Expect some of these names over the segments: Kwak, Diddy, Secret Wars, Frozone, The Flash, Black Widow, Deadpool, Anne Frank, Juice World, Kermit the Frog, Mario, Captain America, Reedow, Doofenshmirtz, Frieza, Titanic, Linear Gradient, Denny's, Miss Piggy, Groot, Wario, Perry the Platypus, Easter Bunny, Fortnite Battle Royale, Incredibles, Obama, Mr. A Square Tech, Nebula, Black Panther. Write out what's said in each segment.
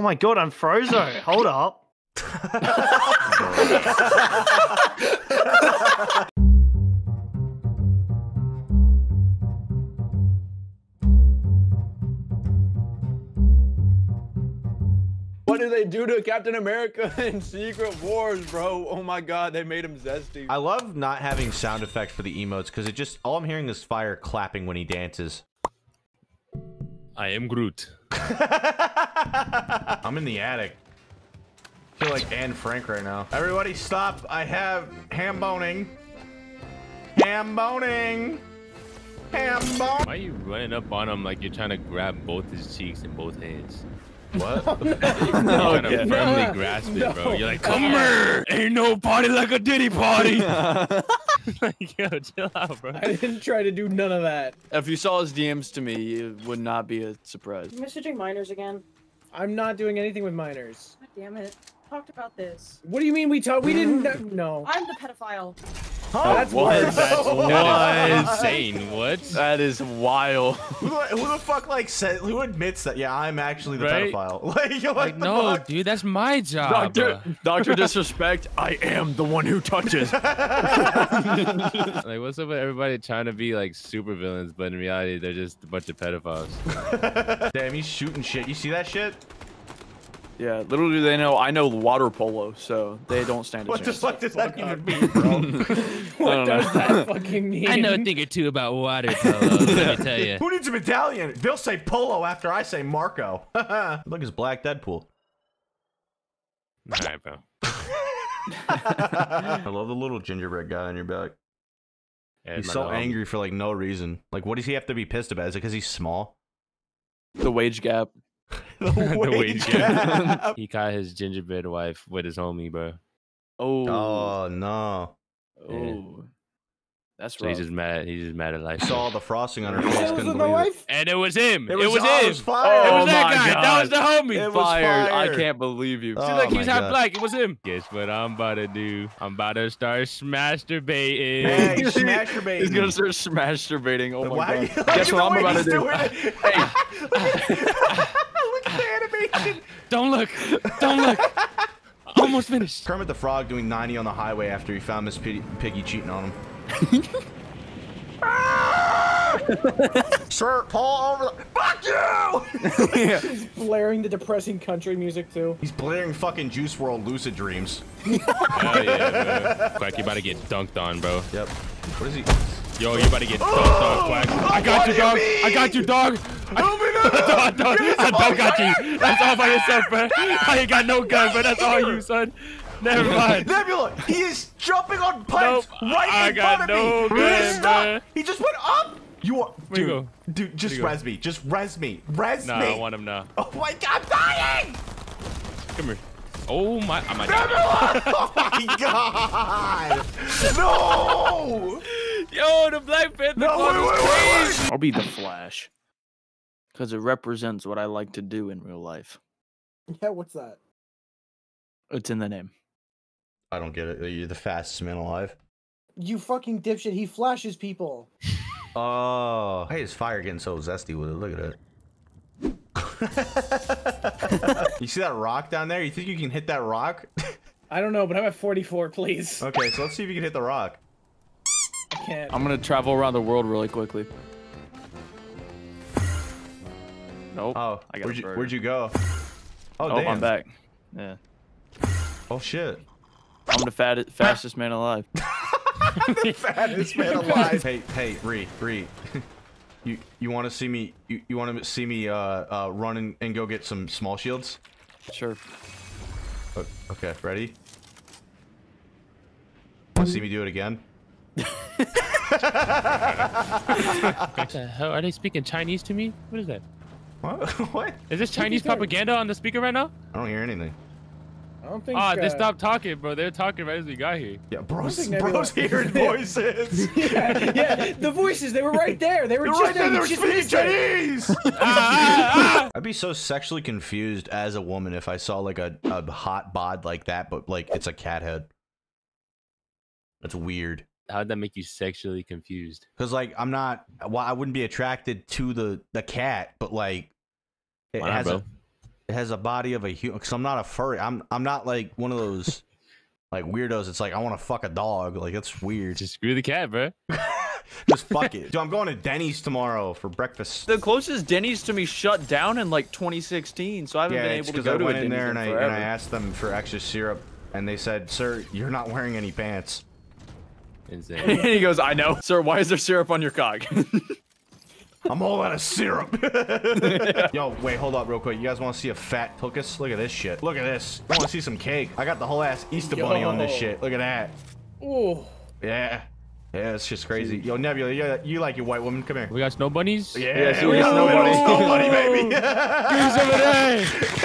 Oh my god, I'm Frozone. Hold up. What did they do to Captain America in Secret Wars, bro? Oh my god, they made him zesty. I love not having sound effects for the emotes because it just, all I'm hearing is fire clapping when he dances. I am Groot. I'm in the attic. I feel like Anne Frank right now. Everybody stop. I have ham boning. Ham boning. Ham boning. Why are you running up on him like you're trying to grab both his cheeks and both hands? What? You're trying to firmly grasp it, bro. You're like, come here. Ain't no party like a Diddy party. Like, yo, chill out, bro. I didn't try to do none of that. If you saw his DMs to me, it would not be a surprise. You're messaging minors again. I'm not doing anything with minors. God damn it. We talked about this. What do you mean we talked? We didn't. No. I'm the pedophile. Huh? Oh, that's what? That's insane. What? That is wild. Who the fuck like said? Who admits that? Yeah, I'm actually the pedophile. Like no, fuck? Dude, that's my job. Doctor disrespect. I am the one who touches. Like, what's up with everybody trying to be like super villains, but in reality they're just a bunch of pedophiles. Damn, he's shooting shit. You see that shit? Yeah, little do they know, I know water polo, so they don't stand a chance. What the fuck does that even mean, bro? What does that fucking mean? I know a thing or two about water polo, let me tell you. Who needs a medallion? They'll say polo after I say Marco. Look, it's Black Deadpool. All right, bro. I love the little gingerbread guy on your back. Yeah, he's so angry for, like, no reason. Like, what does he have to be pissed about? Is it because he's small? The wage gap. The wage gap. He caught his gingerbread wife with his homie, bro. Oh. Oh no. Yeah. Oh. That's right. So he's just mad at life. Saw the frosting on her face. And it was him. It was him. It was fire. Oh, it was that guy. God. That was the homie. It was fire. I can't believe you. Oh, see, like, he's half black. It was him. Guess what I'm about to do? I'm about to start smasturbating. Hey, smasturbating. He's gonna start smasturbating. Oh my god. Guess what I'm about to do? Hey. Don't look! Don't look! Almost finished. Kermit the Frog doing 90 on the highway after he found Miss Piggy cheating on him. Sir, pull over the— Fuck you! Yeah. He's blaring the depressing country music too. He's blaring fucking Juice World Lucid Dreams. Oh yeah, bro. Quack, you about to get dunked on, bro. Yep. What is he? Yo, you about to get dunked on, Quack. I got you, dog! I got you, dog! I don't got you. That's all by yourself, bro. I ain't got no gun, but that's all you, son. Never mind. Nebula, he is jumping on pipes right in front of me. He just went up. You are, dude, just res me. Just res me. Res me. No, I want him now. Oh my god, I'm dying. Come here. Oh my. I'm Nebula. Oh my god. No. Yo, the Black Panther. No, wait. I'll be the Flash. Because it represents what I like to do in real life. Yeah, what's that? It's in the name. I don't get it. You're the fastest man alive. You fucking dipshit. He flashes people. Oh. Hey, his fire getting so zesty with it. Look at it. You see that rock down there? You think you can hit that rock? I don't know, but I'm at 44, please. Okay, so let's see if you can hit the rock. I can't. I'm going to travel around the world really quickly. Nope. Oh, I got where'd you go? Oh, damn. I'm back. Yeah. Oh, shit. I'm the fastest man alive. The fastest man alive. Hey, Ree. You want to see me? You want to see me run and go get some small shields? Sure. Oh, okay, ready? Want to see me do it again? What the hell? Are they speaking Chinese to me? What is that? What? Is this Chinese propaganda on the speaker right now? I don't hear anything. I don't think. Ah, they stopped talking, bro. They were talking right as we got here. Yeah, bro's hearing voices. yeah, the voices. They were right there. They were right there. They were speaking Chinese. I'd be so sexually confused as a woman if I saw like a hot bod like that, but like it's a cat head. That's weird. How'd that make you sexually confused? Because, like, I'm not... Well, I wouldn't be attracted to the cat, but, like... It has a... It has a body of a human. Because I'm not a furry. I'm not like one of those like weirdos. It's like I want to fuck a dog. Like that's weird. Just screw the cat, bro. Just fuck it. Dude, I'm going to Denny's tomorrow for breakfast. The closest Denny's to me shut down in like 2016, so I haven't been able to go to a Denny's in there. And I asked them for extra syrup, and they said, "Sir, you're not wearing any pants." Insane. And he goes, "I know, sir. Why is there syrup on your cock?" I'm all out of syrup. Yo, wait, hold up real quick. You guys want to see a fat puckus? Look at this shit. Look at this. I want to see some cake. I got the whole ass Easter Bunny on this shit. Look at that. Ooh. Yeah. Yeah, it's just crazy. Yo, Nebula, you like your white woman. Come here. We got snow bunnies? Yeah, we got snow bunnies. Snow bunny, baby. Give some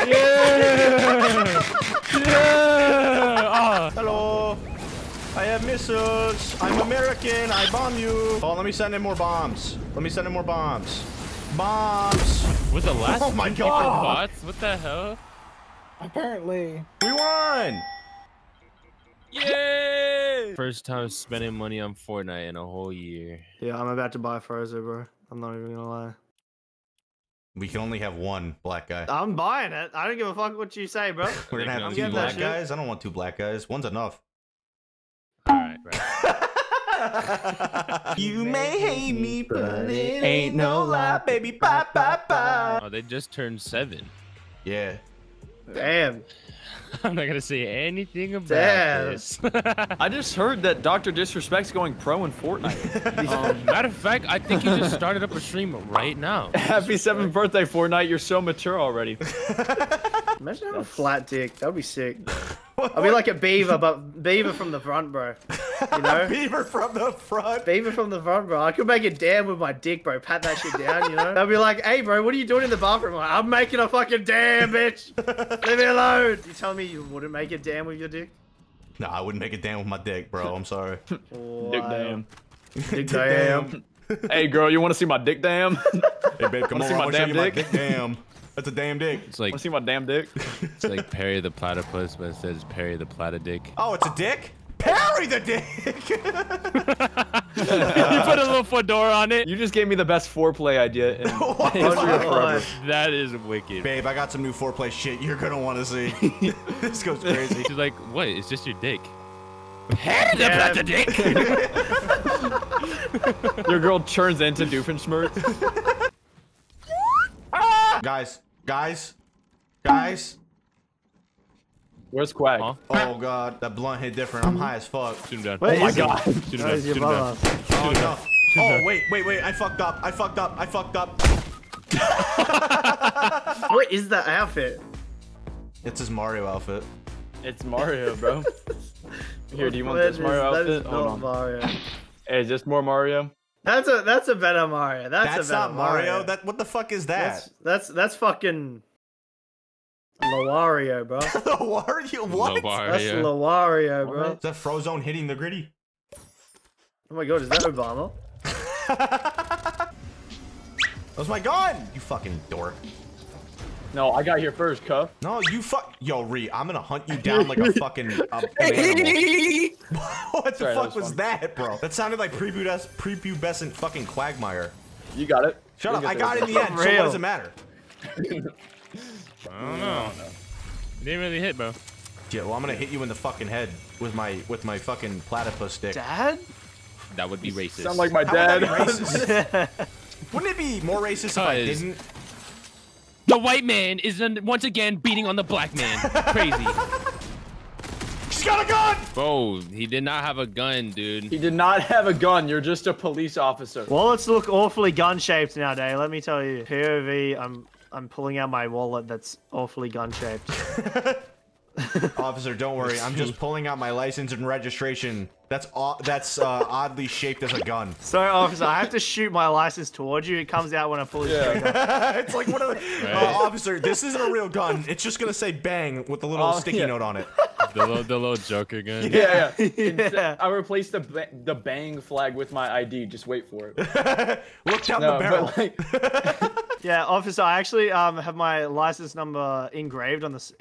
of that. Yeah. Yeah. Ah. Hello. I have missiles. I'm American. I bomb you. Oh, let me send in more bombs. Bombs. With the last Oh, my God. Bots? What the hell? Apparently. We won. Yay! First time spending money on Fortnite in a whole year. Yeah, I'm about to buy Frieza, bro. I'm not even gonna lie. We can only have one black guy. I'm buying it. I don't give a fuck what you say, bro. We're gonna have two black guys? I don't want two black guys. One's enough. Alright, right. You may hate me, but it ain't no lie, baby. Bye, bye, bye. Oh, they just turned 7. Yeah. Damn. I'm not gonna say anything about this. I just heard that Dr. Disrespect's going pro in Fortnite. Matter of fact, I think he just started up a stream right now. Happy 7th birthday, Fortnite. You're so mature already. Imagine having a flat dick. That would be sick. I'll be like a beaver, but beaver from the front, bro. You know? Beaver from the front, bro. I could make a dam with my dick, bro. Pat that shit down, you know? They'll be like, hey, bro, what are you doing in the bathroom? I'm making a fucking dam, bitch. Leave me alone. You telling me you wouldn't make a dam with your dick? No, I wouldn't make a dam with my dick, bro. I'm sorry. Dick dam. Dick dam. Hey, girl, you want to see my dick dam? Hey, babe, come on. I want to see my dick dam. That's a damn dick. It's like, wanna see my damn dick? It's like Perry the Platypus, but it says Perry the Platadick. Oh, it's a dick? Perry the dick! You put a little fedora on it. You just gave me the best foreplay idea. In that is wicked. Babe, I got some new foreplay shit you're gonna want to see. This goes crazy. She's like, what? It's just your dick. Perry the Platadick! Your girl turns into Doofenshmirtz. Guys. Where's Quack? Huh? Oh God, that blunt hit different. I'm high as fuck. Shoot him down. Wait, oh my God. Shoot him down. Shoot him down. Oh no. Oh wait. I fucked up. What is that outfit? It's his Mario outfit. It's Mario, bro. Here, do you want this Mario outfit? Hold on. Hey, is this more Mario? That's a better Mario. That's a better not Mario. That what the fuck is that? That's fucking Wario, bro. Wario, what? That's Wario, bro. Is that Frozone hitting the gritty? Oh my God, is that Obama? That was my gun. You fucking dork. No, I got here first, cuff. No, you fuck. Yo, Ree, I'm gonna hunt you down like a fucking. What the fuck was that, bro? That sounded like prepubescent fucking Quagmire. You got it. Shut up. I got it in the end. So what does it matter? I don't know. You didn't really hit, bro. Yeah, well, I'm gonna hit you in the fucking head with my fucking platypus stick. Dad? That would be racist. Sound like my dad. Wouldn't it be more racist if I didn't? The white man is once again beating on the black man. Crazy. He's got a gun! Bro, he did not have a gun, dude. He did not have a gun. You're just a police officer. Wallets look awfully gun-shaped nowadays, let me tell you. POV, I'm pulling out my wallet that's awfully gun-shaped. Officer, don't worry. I'm just pulling out my license and registration. That's oddly shaped as a gun. Sorry, officer, I have to shoot my license towards you. It comes out when I pull the trigger. It's like one of the officer. This isn't a real gun. It's just gonna say bang with a little sticky note on it. The little joker gun. Yeah. I replaced the bang flag with my ID. Just wait for it. Look down the barrel. Like, Yeah, officer, I actually have my license number engraved on this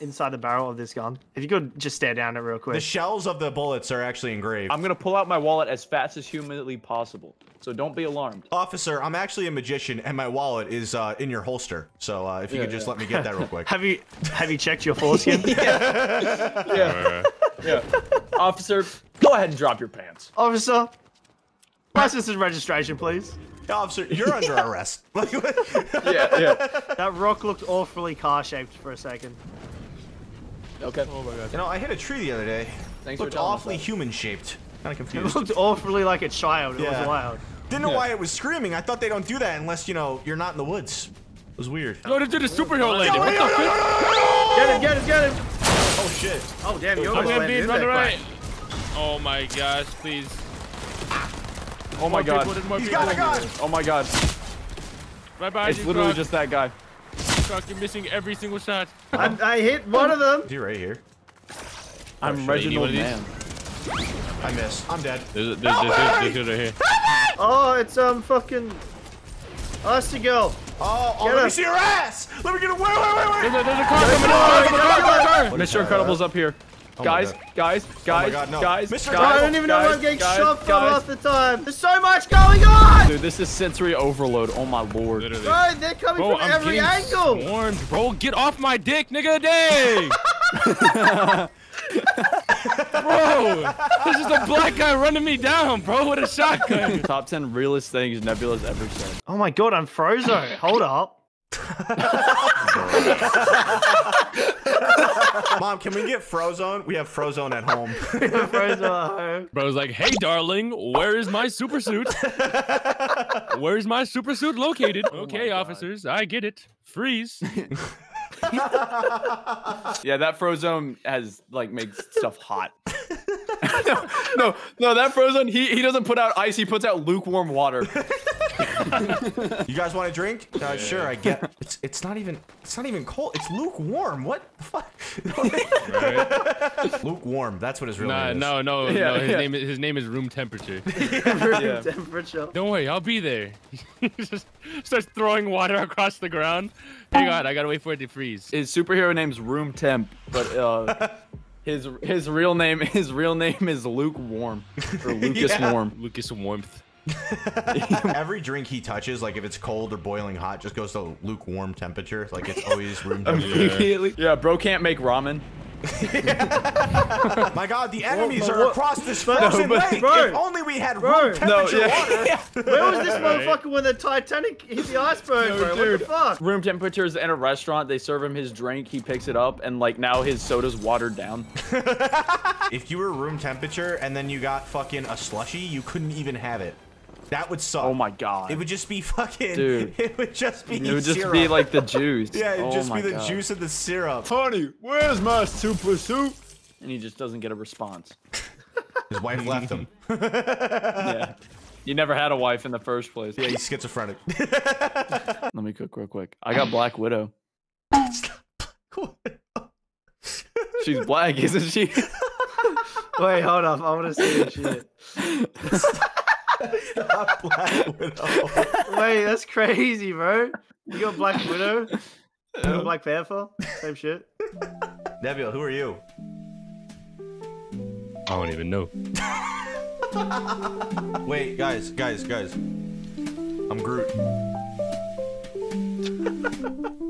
inside the barrel of this gun. If you could just stare down it real quick. The shells of the bullets are actually engraved. I'm gonna pull out my wallet as fast as humanly possible, so don't be alarmed. Officer, I'm actually a magician, and my wallet is in your holster. So if you could just let me get that real quick. Have you checked your foreskin? Officer, go ahead and drop your pants. Officer, license and registration, please. Officer, you're under arrest. That rock looked awfully car-shaped for a second. Okay. Oh my God. You know, I hit a tree the other day. Thanks for telling us that. Looked awfully human-shaped. Kind of confused. It looked awfully like a child. It was wild. Didn't know why it was screaming. I thought they don't do that unless, you know, you're not in the woods. It was weird. Go to the superhero lady. What the fuck? Get him, get him, get him. Oh, shit. Oh, damn, you're going to be in the right. Oh, my gosh, please. Oh my God. He's got a gun. Oh my God. It's literally just that guy. Fuck, you're missing every single shot. I hit one of them. You're right here. I'm Reginald Man. I missed. I'm dead. There's dude right here. Oh, it's fucking Aussie girl. Oh, let me see her ass. Let me get her. Wait. There's a car coming. Mr. Incredibles up here. Oh guys, I don't even know where I'm getting shot from half the time. There's so much going on! Dude, this is sensory overload. Oh my Lord. Literally. Bro, they're coming from every angle. Sworn, bro, get off my dick, nigga. Dang. Bro, this is a black guy running me down, bro, with a shotgun. Top 10 realest things Nebula's ever said. Oh my God, I'm Frozone. Hold up. Mom, can we get Frozone? We have Frozone at home. Bro's like, hey, darling, where is my super suit? Where is my super suit located? Okay, officers, I get it. Freeze. Yeah, that Frozone has, like, makes stuff hot. No, that Frozone, he doesn't put out ice, he puts out lukewarm water. You guys want a drink? Sure, I get it. It's not even cold. It's lukewarm. What the fuck? Right? Lukewarm. That's what his real name is. No. His name is room temperature. Room temperature. Don't worry, I'll be there. He just starts throwing water across the ground. Hang on, I gotta wait for it to freeze. His superhero name's Room Temp, but his real name is Lukewarm or Lucas Warm. Lucas Warmth. Every drink he touches, like if it's cold or boiling hot, just goes to lukewarm temperature. Like it's always room temperature. Yeah, bro can't make ramen. My God, the enemies are across this frozen lake. Bro, if only we had room temperature water. Where was this motherfucker when the Titanic hit the iceberg? Bro, dude, what the fuck? Room temperature is in a restaurant. They serve him his drink. He picks it up, and like now his soda's watered down. If you were room temperature and then you got fucking a slushy, you couldn't even have it. That would suck. Oh my God. It would just be fucking. Dude. It would just be. It would just be like the juice. Yeah, it would just be the juice and the syrup. Honey, where's my super soup? And he just doesn't get a response. His wife left him. Yeah. You never had a wife in the first place. Yeah, he's schizophrenic. Let me cook real quick. I got Black Widow. She's black, isn't she? Wait, hold up. I want to see that shit. Stop Black Widow. Wait, that's crazy, bro. You got Black Widow? You got Black Panther? Same shit. Nebula, who are you? I don't even know. Wait, guys. I'm Groot.